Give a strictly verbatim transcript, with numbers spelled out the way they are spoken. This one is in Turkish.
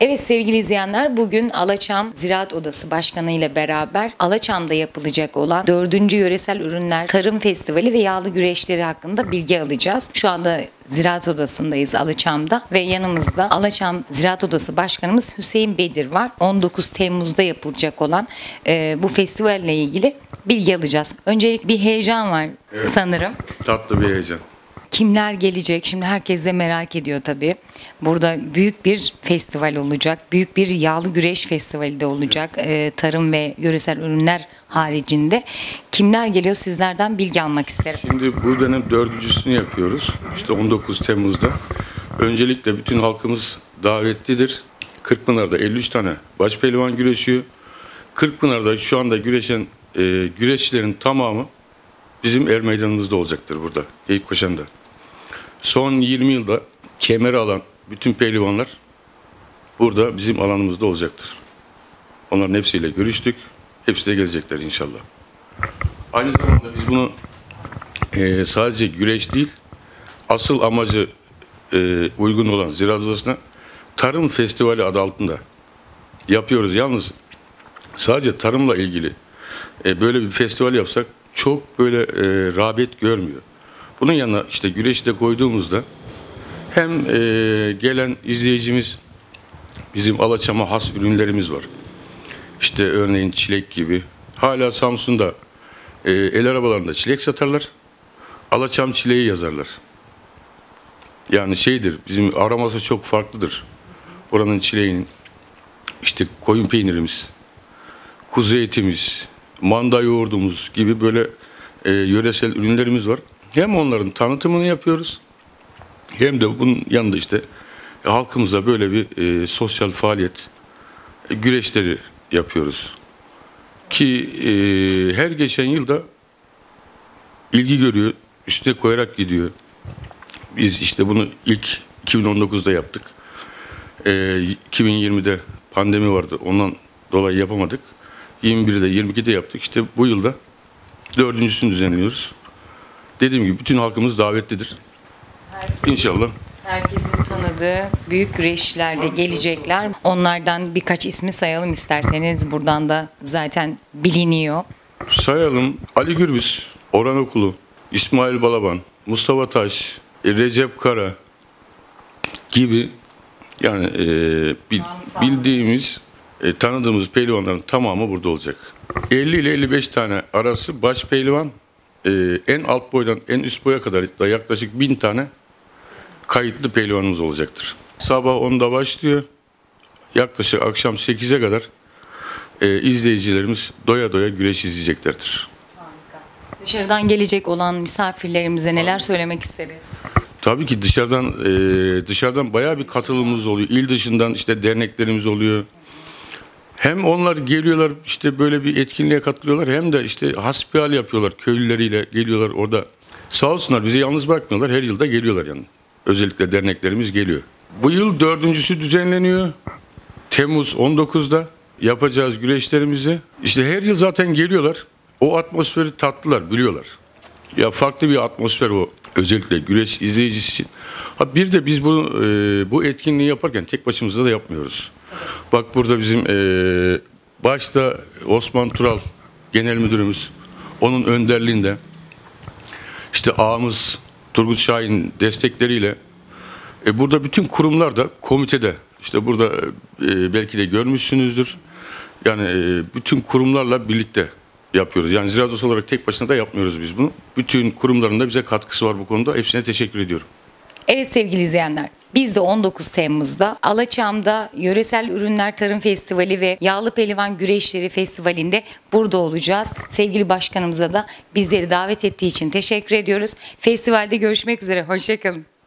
Evet sevgili izleyenler, bugün Alaçam Ziraat Odası Başkanı ile beraber Alaçam'da yapılacak olan dördüncü Yöresel Ürünler Tarım Festivali ve yağlı güreşleri hakkında bilgi alacağız. Şu anda Ziraat Odası'ndayız Alaçam'da ve yanımızda Alaçam Ziraat Odası Başkanımız Hüseyin Bedir var. on dokuz Temmuz'da yapılacak olan e, bu festivalle ilgili bilgi alacağız. Öncelik bir heyecan var, evet, sanırım. Tatlı bir heyecan. Kimler gelecek? Şimdi herkes de merak ediyor tabii. Burada büyük bir festival olacak. Büyük bir yağlı güreş festivali de olacak. Ee, tarım ve yöresel ürünler haricinde. Kimler geliyor? Sizlerden bilgi almak isterim. Şimdi bu dönem dördüncüsünü yapıyoruz. İşte on dokuz Temmuz'da. Öncelikle bütün halkımız davetlidir. Kırkpınar'da elli üç tane baş pehlivan güreşiyor. Kırkpınar'da şu anda güreşen e, güreşçilerin tamamı bizim er meydanımızda olacaktır burada. Geyikkoşan'da. Son yirmi yılda kemer alan bütün pehlivanlar burada bizim alanımızda olacaktır. Onların hepsiyle görüştük. Hepsi de gelecekler inşallah. Aynı zamanda biz bunu e, sadece güreş değil, asıl amacı e, uygun olan Ziraat Odası'na Tarım Festivali adı altında yapıyoruz. Yalnız sadece tarımla ilgili e, böyle bir festival yapsak çok böyle e, rağbet görmüyor. Bunun yanına işte güreşi de koyduğumuzda hem e, gelen izleyicimiz, bizim Alaçam'a has ürünlerimiz var. İşte örneğin çilek gibi. Hala Samsun'da e, el arabalarında çilek satarlar. Alaçam çileği yazarlar. Yani şeydir, bizim aroması çok farklıdır. Oranın çileğinin. İşte koyun peynirimiz, kuzu etimiz, manda yoğurdumuz gibi böyle e, yöresel ürünlerimiz var. Hem onların tanıtımını yapıyoruz, hem de bunun yanında işte e, halkımıza böyle bir e, sosyal faaliyet, e, güreşleri yapıyoruz. Ki e, her geçen yılda ilgi görüyor, üstüne koyarak gidiyor. Biz işte bunu ilk iki bin on dokuz'da yaptık. E, iki bin yirmi'de pandemi vardı, ondan dolayı yapamadık. yirmi bir'de, yirmi iki'de yaptık. İşte bu yılda dördüncüsünü düzenliyoruz. Dediğim gibi bütün halkımız davetlidir. Herkesin, İnşallah. Herkesin tanıdığı büyük güreşçiler de gelecekler. Onlardan birkaç ismi sayalım isterseniz. Buradan da zaten biliniyor. Sayalım. Ali Gürbüz, Orhan Okulu, İsmail Balaban, Mustafa Taş, Recep Kara gibi yani e, bil, bildiğimiz E, tanıdığımız pehlivanların tamamı burada olacak. elli ile elli beş tane arası baş pehlivan, e, en alt boydan en üst boya kadar da yaklaşık bin tane kayıtlı pehlivanımız olacaktır. Sabah onda başlıyor. Yaklaşık akşam sekize'e kadar e, izleyicilerimiz doya doya güreş izleyeceklerdir. Harika. Dışarıdan gelecek olan misafirlerimize neler söylemek isteriz? Tabii ki dışarıdan e, dışarıdan bayağı bir katılımımız oluyor. İl dışından işte derneklerimiz oluyor. Hem onlar geliyorlar işte böyle bir etkinliğe katılıyorlar, hem de işte hasbihal yapıyorlar, köylüleriyle geliyorlar orada. Sağ olsunlar, bizi yalnız bırakmıyorlar, her yılda geliyorlar yani. Özellikle derneklerimiz geliyor. Bu yıl dördüncüsü düzenleniyor. Temmuz on dokuz'da yapacağız güreşlerimizi. İşte her yıl zaten geliyorlar. O atmosferi tatlılar, biliyorlar. Ya farklı bir atmosfer o, özellikle güreş izleyicisi için. Ha bir de biz bunu bu etkinliği yaparken tek başımıza da yapmıyoruz. Bak burada bizim e, başta Osman Tural Genel Müdürümüz, onun önderliğinde işte ağamız Turgut Şahin destekleriyle e, burada bütün kurumlar da komitede, işte burada e, belki de görmüşsünüzdür yani e, bütün kurumlarla birlikte yapıyoruz. Yani Ziraat Odası olarak tek başına da yapmıyoruz biz bunu. Bütün kurumların da bize katkısı var bu konuda. Hepsine teşekkür ediyorum. Evet sevgili izleyenler, biz de on dokuz Temmuz'da Alaçam'da Yöresel Ürünler Tarım Festivali ve Yağlı Pehlivan Güreşleri Festivali'nde burada olacağız. Sevgili başkanımıza da bizleri davet ettiği için teşekkür ediyoruz. Festivalde görüşmek üzere, hoşçakalın.